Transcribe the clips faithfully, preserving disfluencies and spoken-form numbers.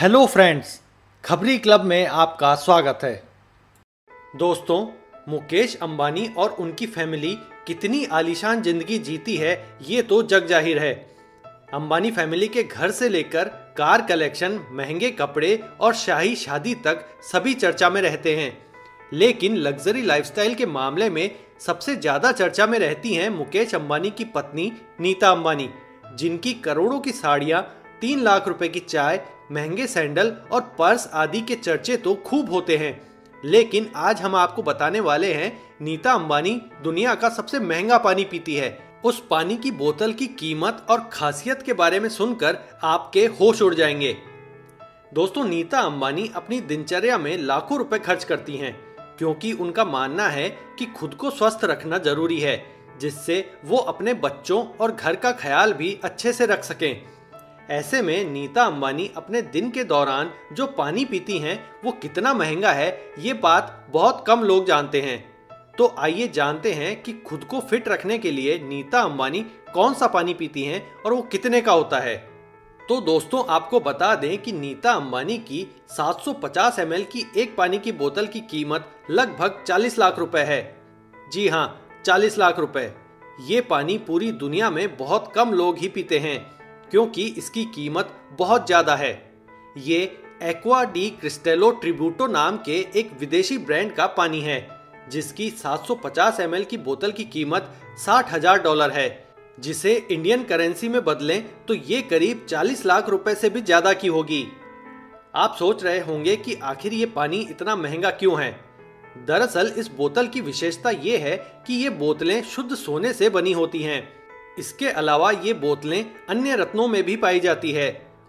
Hello friends, खबरी club में आपका स्वागत है। दोस्तों, मुकेश अंबानी और उनकी फैमिली कितनी आलीशान जिंदगी जीती है ये तो जग जाहिर है। अंबानी फैमिली के घर से लेकर कार कलेक्शन, महंगे कपड़े और शाही शादी तक सभी चर्चा में रहते हैं, लेकिन लग्जरी लाइफस्टाइल के मामले में सबसे ज़्यादा चर्चा में रहती हैं मुकेश अंबानी की पत्नी नीता अंबानी, जिनकी करोड़ों की साड़ियाँ, तीन लाख रुपए की चाय, महंगे सैंडल और पर्स आदि के चर्चे तो खूब होते हैं। लेकिन आज हम आपको बताने वाले हैं, नीता अंबानी दुनिया का सबसे महंगा पानी पीती है। उस पानी की बोतल की कीमत और खासियत के बारे में सुनकर आपके होश उड़ जाएंगे। दोस्तों, नीता अंबानी अपनी दिनचर्या में लाखों रुपए खर्च करती हैं, क्योंकि उनका मानना है कि खुद को स्वस्थ रखना जरूरी है, जिससे वो अपने बच्चों और घर का ख्याल भी अच्छे से रख सकें। ऐसे में नीता अंबानी अपने दिन के दौरान जो पानी पीती हैं वो कितना महंगा है, ये बात बहुत कम लोग जानते हैं। तो आइए जानते हैं कि खुद को फिट रखने के लिए नीता अंबानी कौन सा पानी पीती हैं और वो कितने का होता है। तो दोस्तों, आपको बता दें कि नीता अंबानी की सात सौ पचास एम एल की एक पानी की बोतल की कीमत लगभग चालीस लाख रुपए है। जी हाँ, चालीस लाख रुपए। ये पानी पूरी दुनिया में बहुत कम लोग ही पीते हैं, क्योंकि इसकी कीमत बहुत ज़्यादा है। ये एक्वा डी क्रिस्टेलो ट्रिब्यूटो नाम के एक विदेशी ब्रांड का पानी है, जिसकी सात सौ पचास एम एल की बोतल की कीमत साठ हज़ार डॉलर है, जिसे इंडियन करेंसी में बदलें तो ये करीब चालीस लाख रुपए से भी ज़्यादा की होगी। आप सोच रहे होंगे कि आखिर ये पानी इतना महंगा क्यों है। दरअसल इस बोतल की विशेषता ये है कि ये बोतलें शुद्ध सोने से बनी होती हैं। इसके अलावा ये बोतलें अन्य रत्नों में भी पाई जाती है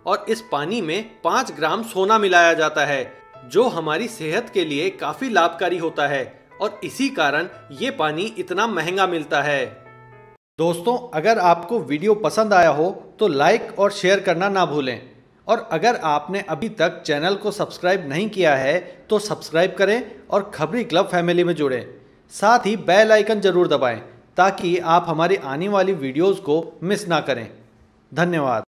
और इस पानी में पाँच ग्राम सोना मिलाया जाता है, जो हमारी सेहत के लिए काफ़ी लाभकारी होता है और इसी कारण ये पानी इतना महंगा मिलता है। दोस्तों, अगर आपको वीडियो पसंद आया हो तो लाइक और शेयर करना ना भूलें, और अगर आपने अभी तक चैनल को सब्सक्राइब नहीं किया है तो सब्सक्राइब करें और खबरी क्लब फैमिली में जुड़ें। साथ ही बेल आइकन ज़रूर दबाएँ ताकि आप हमारी आने वाली वीडियोस को मिस ना करें। धन्यवाद।